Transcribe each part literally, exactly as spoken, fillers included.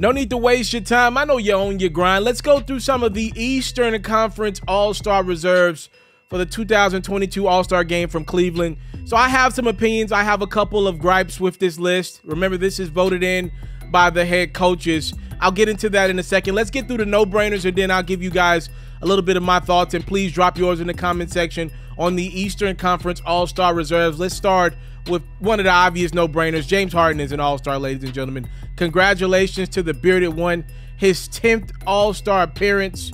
No need to waste your time. I know you own your grind. Let's go through some of the Eastern Conference All-Star reserves for the two thousand twenty-two All-Star game from Cleveland. So I have some opinions. I have a couple of gripes with this list. Remember, this is voted in by the head coaches. I'll get into that in a second. Let's get through the no-brainers, and then I'll give you guys a little bit of my thoughts, and please drop yours in the comment section on the Eastern Conference All-Star reserves. Let's start with one of the obvious no-brainers. James Harden is an All-Star, ladies and gentlemen. Congratulations to the bearded one. His tenth All-Star appearance.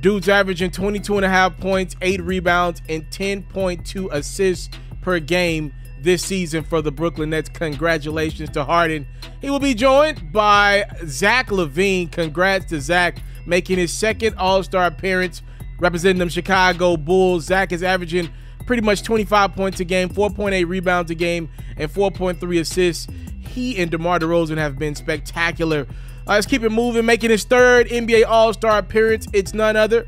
Dude's averaging twenty-two and a half points, eight rebounds, and ten point two assists per game this season for the Brooklyn Nets. Congratulations to Harden. He will be joined by Zach LaVine. Congrats to Zach, making his second All-Star appearance, representing them Chicago Bulls. Zach is averaging pretty much twenty-five points a game, four point eight rebounds a game, and four point three assists. He and DeMar DeRozan have been spectacular. Uh, let's keep it moving, making his third N B A All-Star appearance. It's none other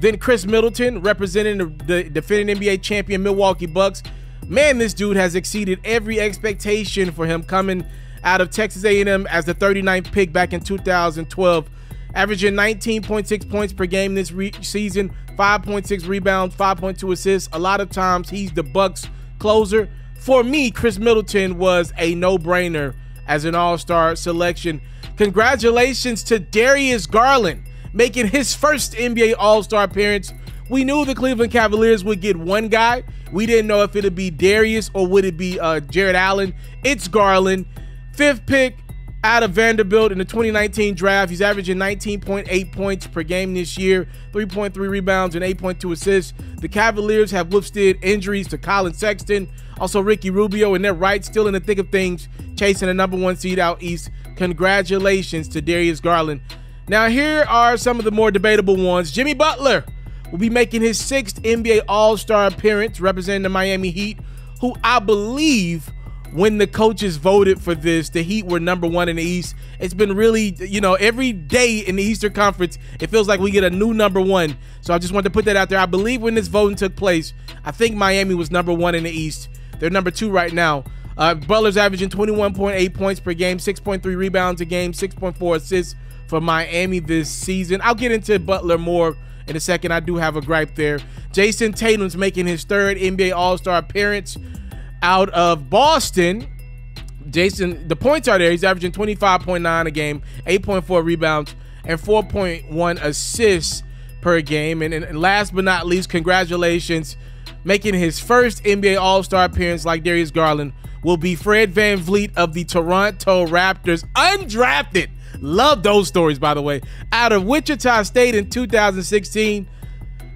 than Chris Middleton, representing the, the defending N B A champion Milwaukee Bucks. Man, this dude has exceeded every expectation for him, coming out of Texas A and M as the thirty-ninth pick back in two thousand twelve. Averaging nineteen point six points per game this re season, five point six rebounds, five point two assists. A lot of times, he's the Bucks closer. For me, Chris Middleton was a no-brainer as an All-Star selection. Congratulations to Darius Garland, making his first N B A All-Star appearance. We knew the Cleveland Cavaliers would get one guy. We didn't know if it would be Darius or would it be uh, Jared Allen. It's Garland. Fifth pick out of Vanderbilt in the twenty nineteen draft. He's averaging nineteen point eight points per game this year, three point three rebounds, and eight point two assists. The Cavaliers have withstood injuries to Colin Sexton, also Ricky Rubio, and they're right still in the thick of things, chasing a number one seed out East. Congratulations to Darius Garland. Now, here are some of the more debatable ones. Jimmy Butler will be making his sixth N B A All-Star appearance, representing the Miami Heat, who I believe, when the coaches voted for this, the Heat were number one in the East. It's been really, you know, every day in the Eastern Conference, it feels like we get a new number one. So I just wanted to put that out there. I believe when this voting took place, I think Miami was number one in the East. They're number two right now. Uh, Butler's averaging twenty-one point eight points per game, six point three rebounds a game, six point four assists for Miami this season. I'll get into Butler more in a second. I do have a gripe there. Jason Tatum's making his third N B A All-Star appearance out of Boston. Jason, the points are there. He's averaging twenty-five point nine a game, eight point four rebounds, and four point one assists per game. And, and last but not least, congratulations, making his first N B A All-Star appearance like Darius Garland, will be Fred VanVleet of the Toronto Raptors, undrafted. Love those stories, by the way. Out of Wichita State in two thousand sixteen,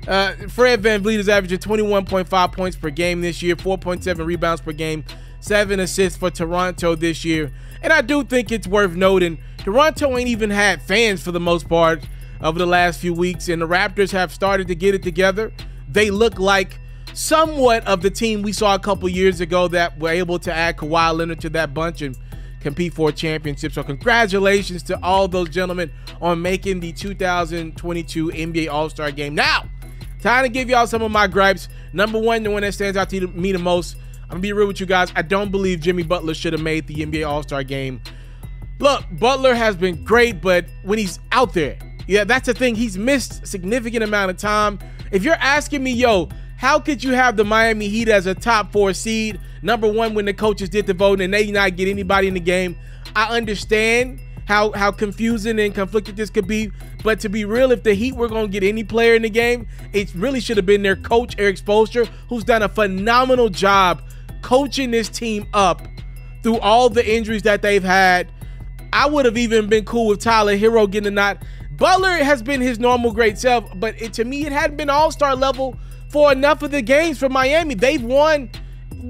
Uh, Fred VanVleet is averaging twenty-one point five points per game this year, four point seven rebounds per game, seven assists for Toronto this year. And I do think it's worth noting, Toronto ain't even had fans for the most part over the last few weeks, and the Raptors have started to get it together. They look like somewhat of the team we saw a couple years ago that were able to add Kawhi Leonard to that bunch and compete for a championship. So congratulations to all those gentlemen on making the two thousand twenty-two N B A All-Star game. Now, time to give y'all some of my gripes. Number one, the one that stands out to me the most, I'm going to be real with you guys. I don't believe Jimmy Butler should have made the N B A All-Star game. Look, Butler has been great, but when he's out there, yeah, that's the thing. He's missed a significant amount of time. If you're asking me, yo, how could you have the Miami Heat as a top four seed, number one, when the coaches did the vote and they did not get anybody in the game? I understand How, how confusing and conflicted this could be. But to be real, if the Heat were going to get any player in the game, it really should have been their coach, Eric Spoelstra, who's done a phenomenal job coaching this team up through all the injuries that they've had. I would have even been cool with Tyler Hero getting a nod. Butler has been his normal great self, but it, to me, it hadn't been all-star level for enough of the games for Miami. They've won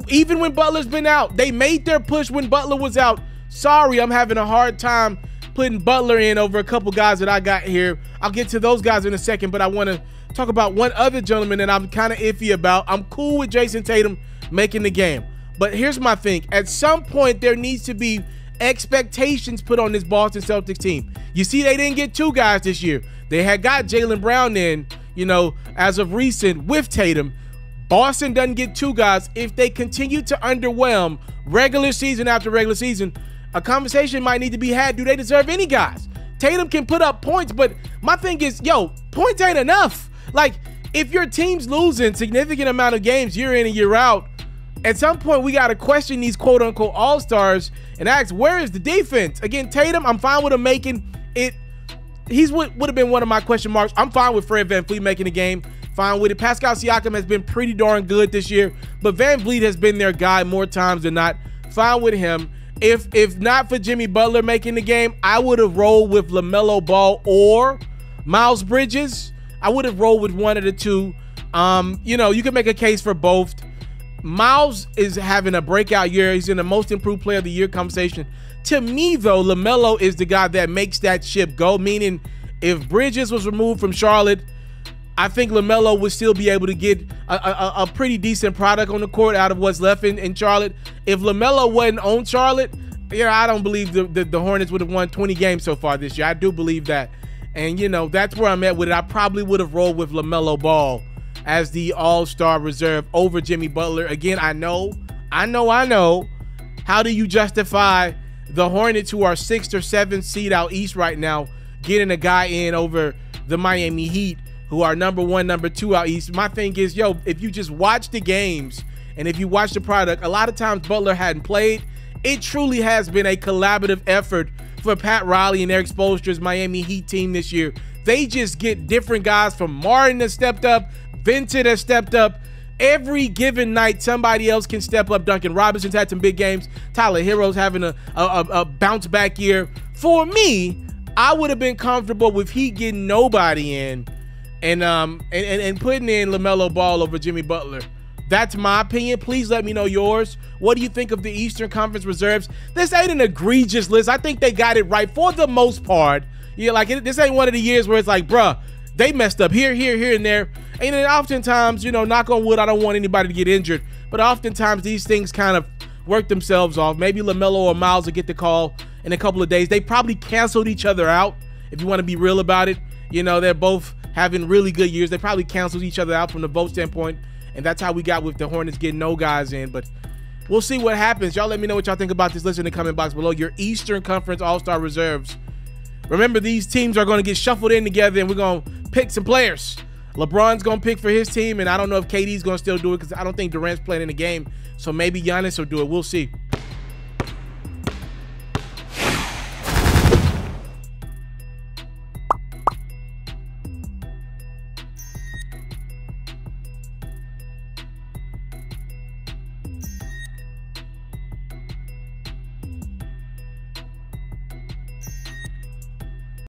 even when Butler's been out. They made their push when Butler was out. Sorry, I'm having a hard time putting Butler in over a couple guys that I got here. I'll get to those guys in a second, but I want to talk about one other gentleman that I'm kind of iffy about. I'm cool with Jason Tatum making the game, but here's my thing. At some point, there needs to be expectations put on this Boston Celtics team. You see, they didn't get two guys this year. They had got Jaylen Brown in, you know, as of recent with Tatum. Boston doesn't get two guys. If they continue to underwhelm regular season after regular season, a conversation might need to be had. Do they deserve any guys? Tatum can put up points, but my thing is, yo, points ain't enough. Like, if your team's losing significant amount of games year in and year out, at some point we got to question these quote-unquote all-stars and ask, where is the defense? Again, Tatum, I'm fine with him making it. He's what would have been one of my question marks. I'm fine with Fred VanVleet making the game. Fine with it. Pascal Siakam has been pretty darn good this year, but VanVleet has been their guy more times than not. Fine with him. If if not for Jimmy Butler making the game, I would have rolled with LaMelo Ball or Miles Bridges. I would have rolled with one of the two. Um, you know, you can make a case for both. Miles is having a breakout year. He's in the most improved player of the year conversation. To me, though, LaMelo is the guy that makes that ship go, meaning if Bridges was removed from Charlotte, I think LaMelo would still be able to get a, a, a pretty decent product on the court out of what's left in, in Charlotte. If LaMelo wasn't on Charlotte, you know, I don't believe the, the, the Hornets would have won twenty games so far this year. I do believe that. And, you know, that's where I'm at with it. I probably would have rolled with LaMelo Ball as the all-star reserve over Jimmy Butler. Again, I know, I know, I know. How do you justify the Hornets, who are sixth or seventh seed out east right now, getting a guy in over the Miami Heat, who are number one, number two out east? My thing is, yo, if you just watch the games and if you watch the product, a lot of times Butler hadn't played. It truly has been a collaborative effort for Pat Riley and Eric Spoelstra's Miami Heat team this year. They just get different guys, from Martin that stepped up, Vincent has stepped up. Every given night, somebody else can step up. Duncan Robinson's had some big games. Tyler Hero's having a, a, a bounce back year. For me, I would have been comfortable with he getting nobody in and um and, and, and putting in LaMelo Ball over Jimmy Butler. That's my opinion. Please let me know yours. What do you think of the Eastern Conference reserves? This ain't an egregious list. I think they got it right for the most part. Yeah, like it, this ain't one of the years where it's like, bruh, they messed up here, here, here, and there. And then oftentimes, you know, knock on wood, I don't want anybody to get injured, but oftentimes these things kind of work themselves off. Maybe LaMelo or Miles will get the call in a couple of days. They probably canceled each other out, if you want to be real about it. You know, they're both having really good years. They probably canceled each other out from the vote standpoint, and that's how we got with the Hornets getting no guys in. But we'll see what happens. Y'all let me know what y'all think about this list in the comment box below. Your Eastern Conference All-Star reserves. Remember, these teams are going to get shuffled in together, and we're going to pick some players. LeBron's going to pick for his team, and I don't know if K D's going to still do it because I don't think Durant's playing in the game. So maybe Giannis will do it. We'll see.